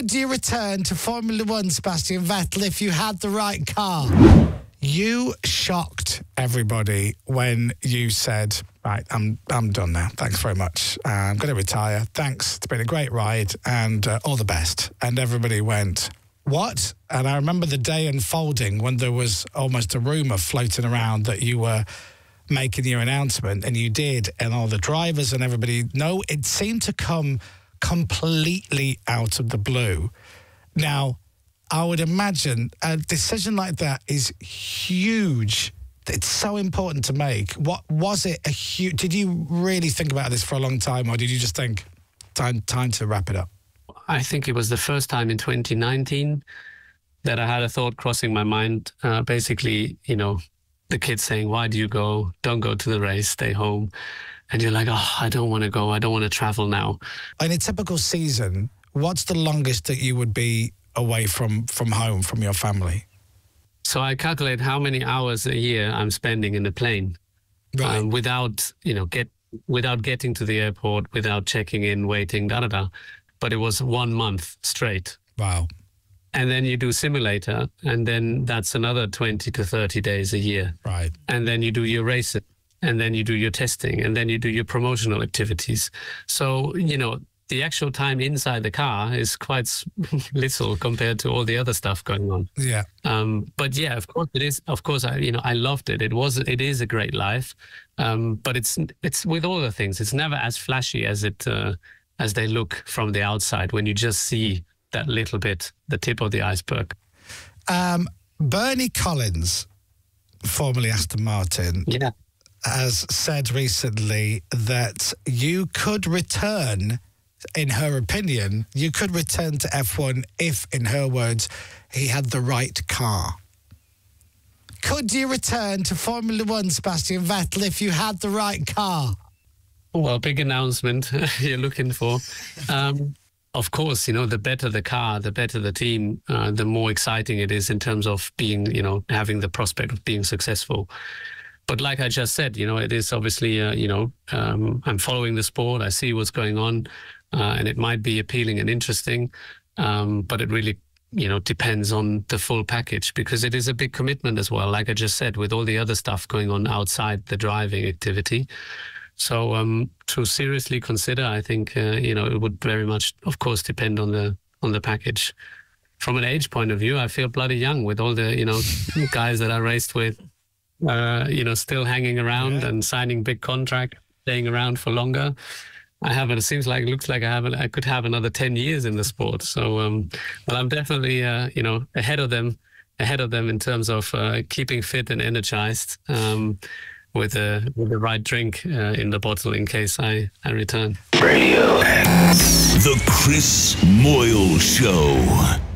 would you return to Formula One, Sebastian Vettel, if you had the right car? You shocked everybody when you said, right, I'm done now. Thanks very much. I'm going to retire. Thanks. It's been a great ride and all the best. And everybody went, what? And I remember the day unfolding when there was almost a rumour floating around that you were making your announcement, and you did, and all the drivers and everybody. No, it seemed to come completely out of the blue. Now, I would imagine a decision like that is huge. It's so important to make. What was it? A huge? Did you really think about this for a long time, or did you just think time to wrap it up? I think it was the first time in 2019 that I had a thought crossing my mind. Basically, you know, the kids saying, why do you go? Don't go to the race, stay home. And you're like, oh, I don't want to go. I don't want to travel now. In a typical season, what's the longest that you would be away from home, from your family? So I calculate how many hours a year I'm spending in the plane, right? Without, you know, without getting to the airport, without checking in, waiting, da-da-da. But it was 1 month straight. Wow. And then you do simulator, and then that's another 20 to 30 days a year. Right. And then you do your racing, and then you do your testing, and then you do your promotional activities. So, you know, the actual time inside the car is quite little compared to all the other stuff going on. Yeah. But yeah, of course it is. Of course, I loved it. It is a great life. But it's with all the things, it's never as flashy as it as they look from the outside when you just see that little bit, the tip of the iceberg. Bernie Collins, formerly Aston Martin, yeah, has said recently that you could return, in her opinion, you could return to F1 if, in her words, he had the right car. Could you return to Formula One, Sebastian Vettel, if you had the right car? Well, big announcement you're looking for. Of course, you know, the better the car, the better the team, the more exciting it is in terms of being, you know, having the prospect of being successful. But like I just said, you know, it is obviously, you know, I'm following the sport, I see what's going on, and it might be appealing and interesting, but it really, you know, depends on the full package, because it is a big commitment as well, like I just said, with all the other stuff going on outside the driving activity. So to seriously consider, I think, you know, it would very much, of course, depend on the package. From an age point of view, I feel bloody young with all the, you know, guys that I raced with, you know, still hanging around, yeah, and signing big contract, staying around for longer. I haven't, it seems like, it looks like I could have another 10 years in the sport. So, but I'm definitely, you know, ahead of them in terms of keeping fit and energized. With the right drink in the bottle in case I return. Radio X. The Chris Moyles Show.